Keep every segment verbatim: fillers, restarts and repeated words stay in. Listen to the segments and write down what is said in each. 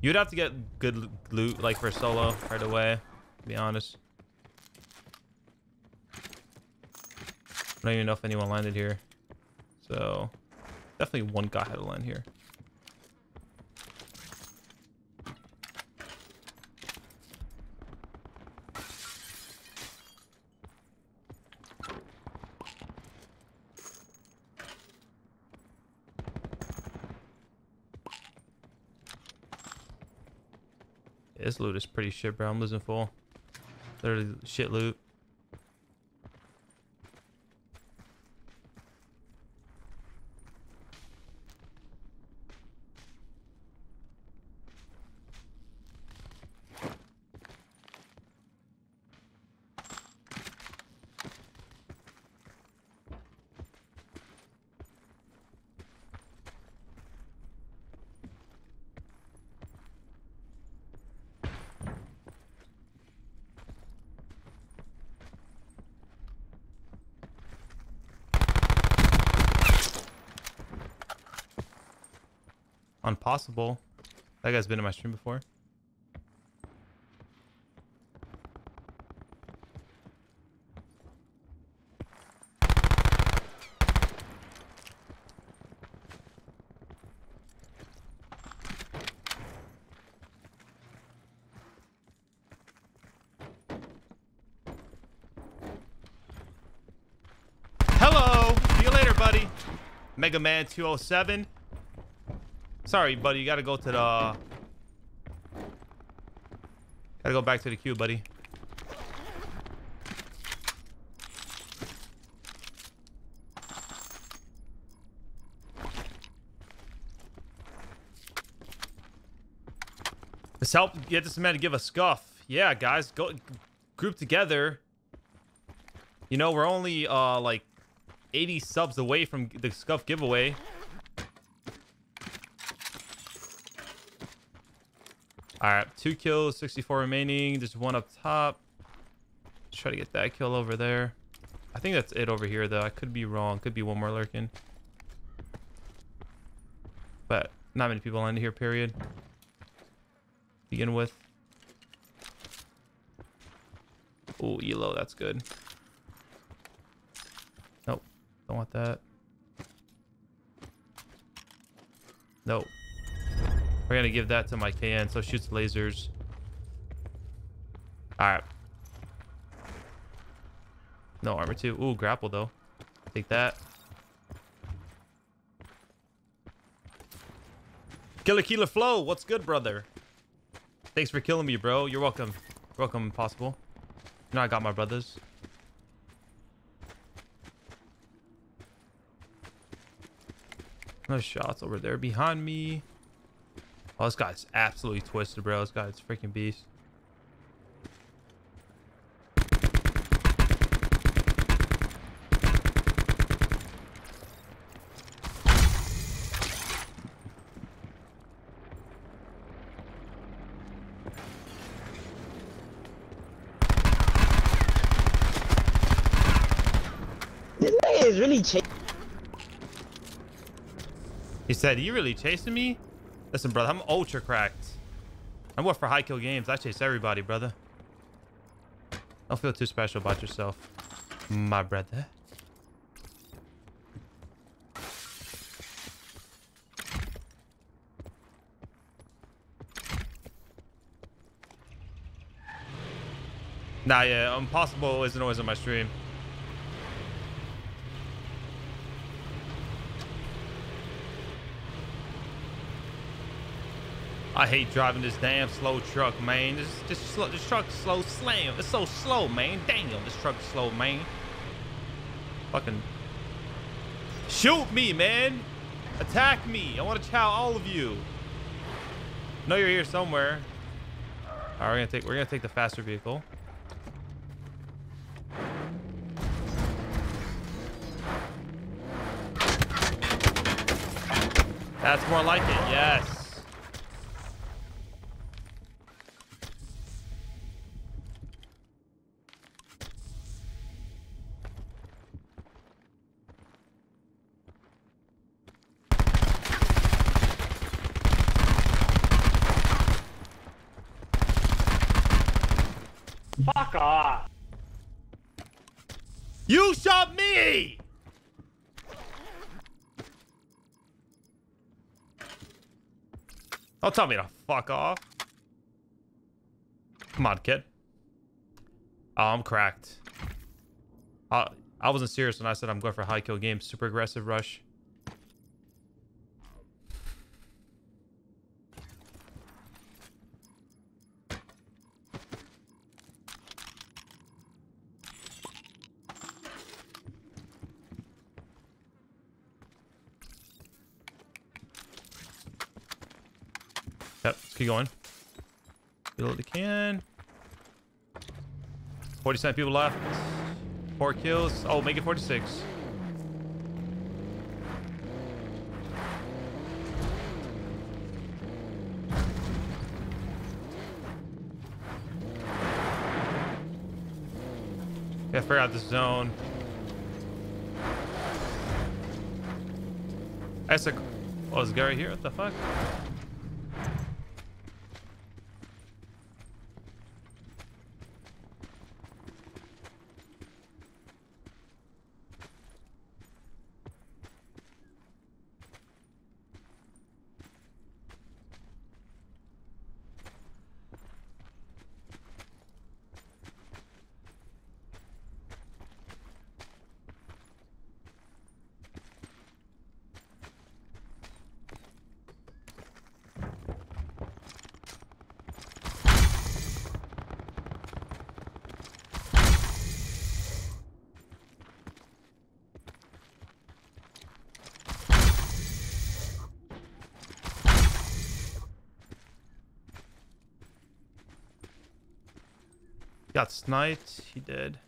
You'd have to get good loot, like, for solo right away, to be honest. I don't even know if anyone landed here. So, definitely one guy had to land here. This loot is pretty shit, bro. I'm losing full. Literally shit loot. Impossible. That guy's been in my stream before. Hello. See you later, buddy. Mega Man two oh seven. Sorry, buddy. You gotta go to the... Gotta go back to the queue, buddy. Let's help get this man to give a scuff. Yeah, guys. Go group together. You know, we're only, uh, like, eighty subs away from the scuff giveaway. All right, two kills, sixty-four remaining. There's one up top. Let's try to get that kill over there. I think that's it over here, though. I could be wrong. Could be one more lurking. But not many people landed here, period. Begin with. Oh, E L O, that's good. Nope, don't want that. Nope. We're gonna give that to my K N, so shoots lasers. All right. No armor too. Ooh, grapple though. Take that. Killer Killer Flow, what's good, brother? Thanks for killing me, bro. You're welcome. Welcome, Impossible. You know I got my brothers. No shots over there behind me. Oh, this guy's absolutely twisted, bro. This guy's freaking beast. This nigga is really chasing. He said, "You really chasing me?" Listen, brother, I'm ultra cracked. I'm worth for high kill games. I chase everybody, brother. Don't feel too special about yourself, my brother. Nah, yeah, Impossible isn't always on my stream. I hate driving this damn slow truck, man. This this, slow, this truck slow slam. It's so slow, man. Damn, this truck is slow, man. Fucking shoot me, man. Attack me. I want to chow all of you. I know you're here somewhere. All right, we're gonna take we're gonna take the faster vehicle. That's more like it. Yes. Fuck off. You shot me! Don't tell me to fuck off. Come on, kid. Oh, I'm cracked. I, I wasn't serious when I said I'm going for a high kill game. Super aggressive rush. Yep, let's keep going. Reload the can. forty-seven people left. Four kills. Oh, make it forty-six. Yeah, figure out this zone. That's a. Oh, is this guy right here? What the fuck? Got sniped. He did.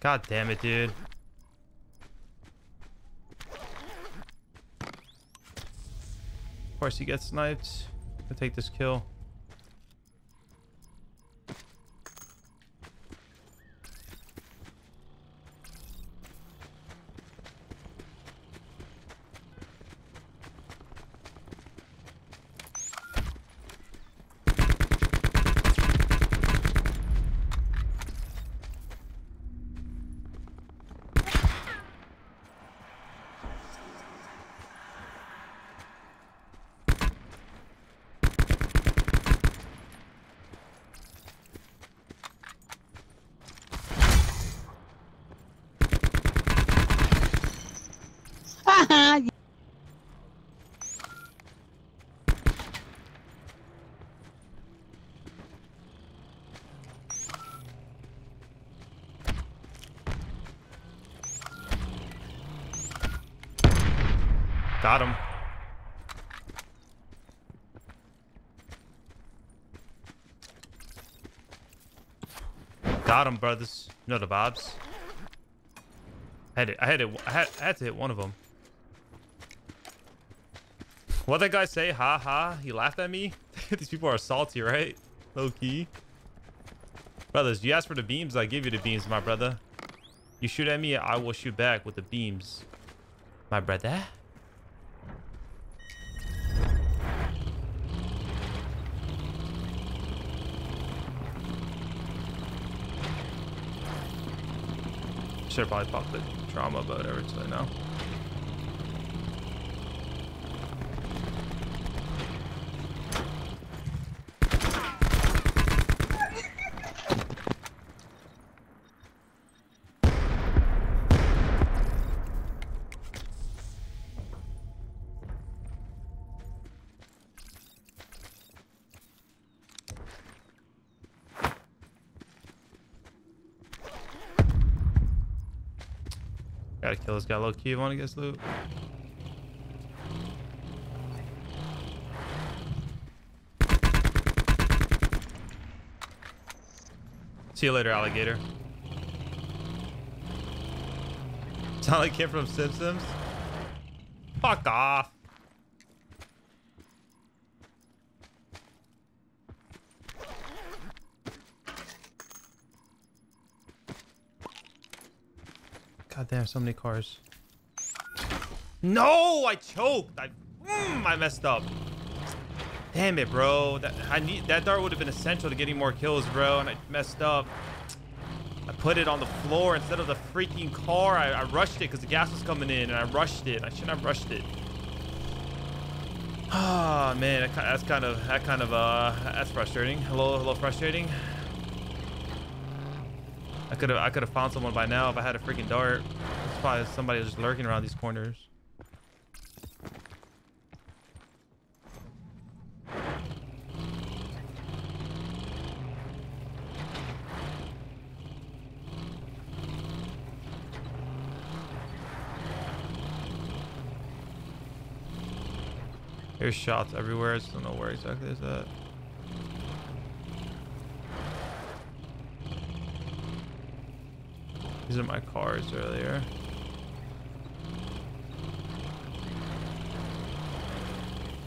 God damn it, dude. Of course he gets sniped. I take this kill. Got him. Got him, brothers. You know the vibes. I had it. I had it. I had, I had to hit one of them. What'd that guy say? Ha ha. He laughed at me. These people are salty, right? Low key. Brothers, you asked for the beams. I give you the beams, my brother. You shoot at me, I will shoot back with the beams, my brother. Should probably pop the trauma, but whatever, it's right now. Gotta kill this guy low key. Wanna get loot? See you later, alligator. Sound like kid from Simpsons? Fuck off. God damn, so many cars. No, I choked. I, mm, I messed up. Damn it, bro. That I need that dart would have been essential to getting more kills, bro, and I messed up. I put it on the floor instead of the freaking car. I, I rushed it because the gas was coming in, and I rushed it. I shouldn't have rushed it. Ah, oh, man, that, that's kind of that kind of uh, that's frustrating. Hello, hello, frustrating. I could have I could have found someone by now if I had a freaking dart. It's probably somebody just lurking around these corners. There's shots everywhere. I just don't know where exactly is that. These are my cars earlier.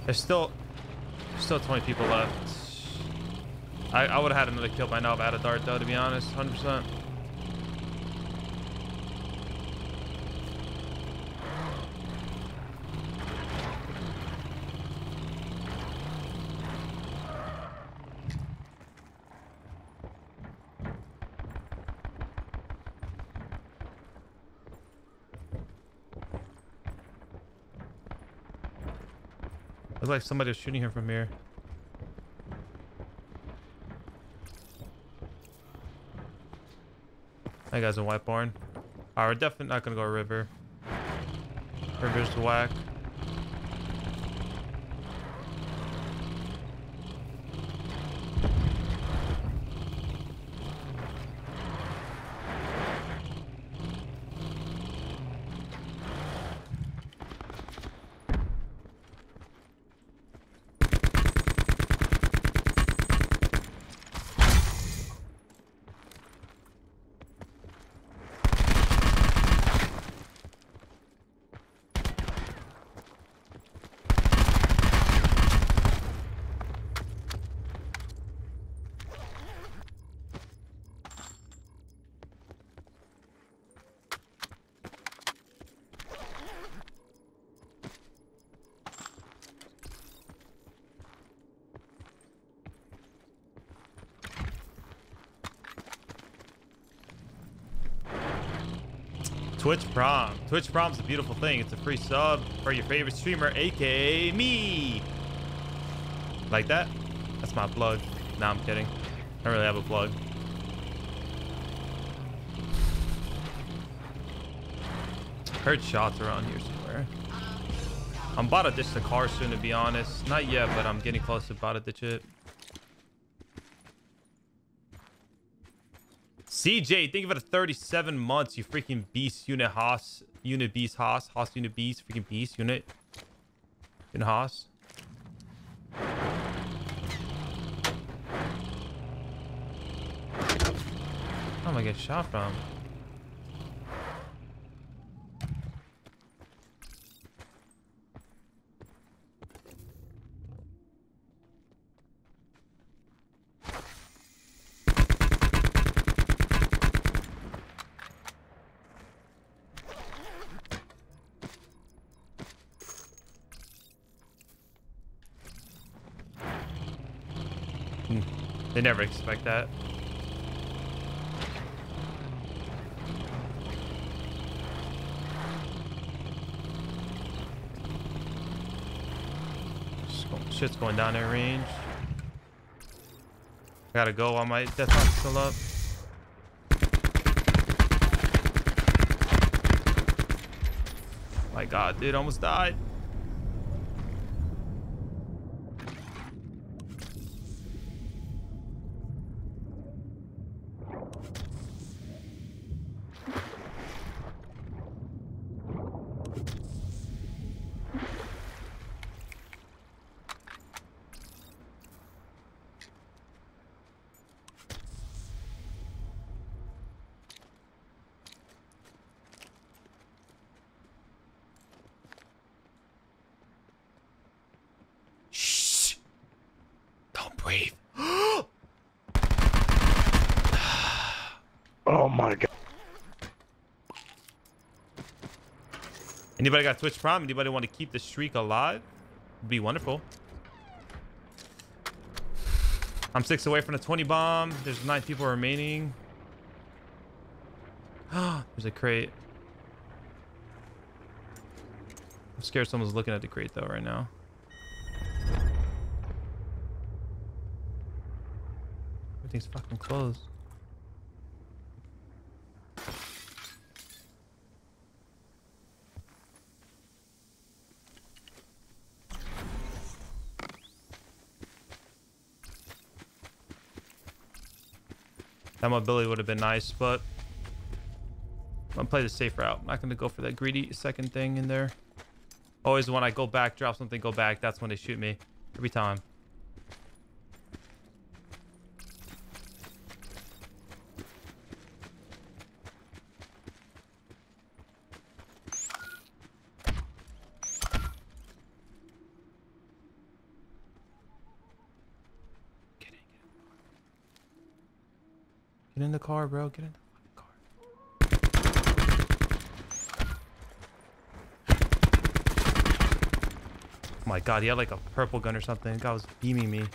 There's still, there's still twenty people left. I, I would have had another kill by now if I had a dart though, to be honest, one hundred percent. Looks like somebody was shooting him from here. That guy's in Whiteborn. Alright, we're definitely not gonna go river. River's whack. Twitch Prom. Twitch Prom's a beautiful thing. It's a free sub for your favorite streamer, aka me. Like that? That's my plug. Nah, I'm kidding. I don't really have a plug. Heard shots around here somewhere. I'm about to ditch the car soon, to be honest. Not yet, but I'm getting close to about to ditch it. C J, think of it, thirty-seven months, you freaking beast, unit Haas, unit beast Haas, Haas unit beast, freaking beast unit, in Haas. How am I getting shot from? They never expect that. Shit's going down in range. I gotta go while my death box is still up. My God, dude, almost died. Anybody got Twitch Prime? Anybody want to keep the streak alive? It'd be wonderful. I'm six away from the twenty bomb. There's nine people remaining. There's a crate. I'm scared someone's looking at the crate though right now. Everything's fucking closed. That mobility would have been nice, but I'm gonna play the safe route. I'm not gonna go for that greedy second thing in there. Always when I go back, drop something, go back, that's when they shoot me. Every time. Get in the car, bro. Get in the car. Oh my god, he had like a purple gun or something. The guy was beaming me.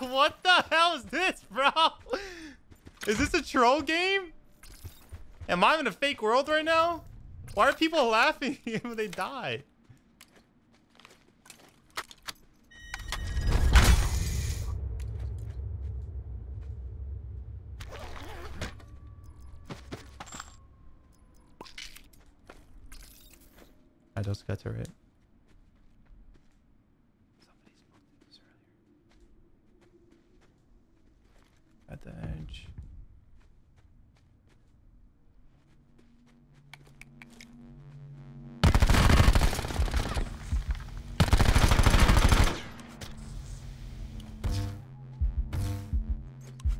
What the hell is this, bro? Is this a troll game? Am I in a fake world right now? Why are people laughing when they die? I just got to it. At the edge.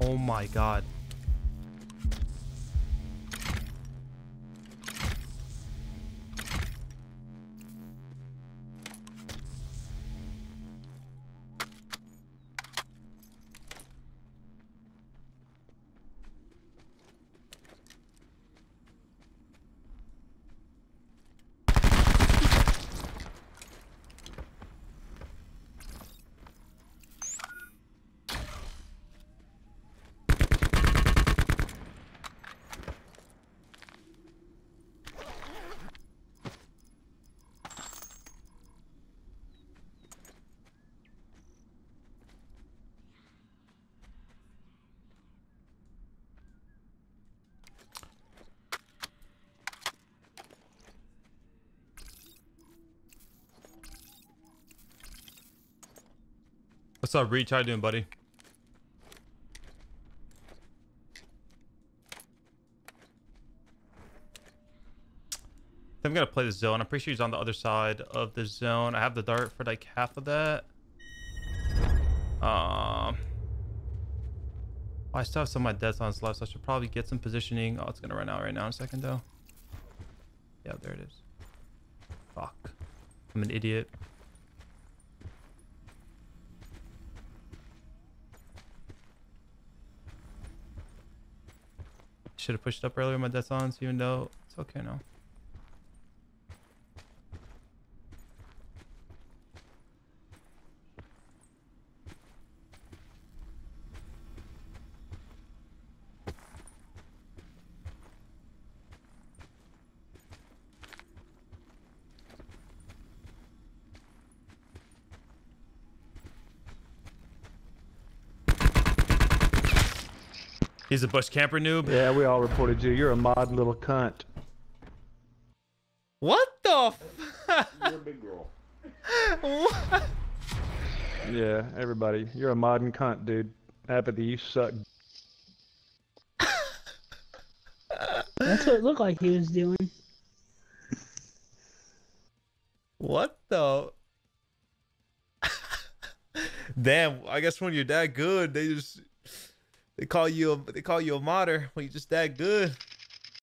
Oh my god. What's up, Reach? How you doing, buddy? I'm gonna play the zone. I'm pretty sure he's on the other side of the zone. I have the dart for like half of that. Um, I still have some of my deaths on his left, so I should probably get some positioning. Oh, it's gonna run out right now in a second, though. Yeah, there it is. Fuck. I'm an idiot. should have pushed up earlier. My death's on, so even though it's okay now. He's a bush camper noob. Yeah, we all reported you. You're a mod little cunt. What the f- You're a big girl. What? Yeah, everybody. You're a mod and cunt, dude. Apathy, you suck. That's what it looked like he was doing. What the? Damn, I guess when you're that good, they just... They call you a, they call you a modder when you just that good.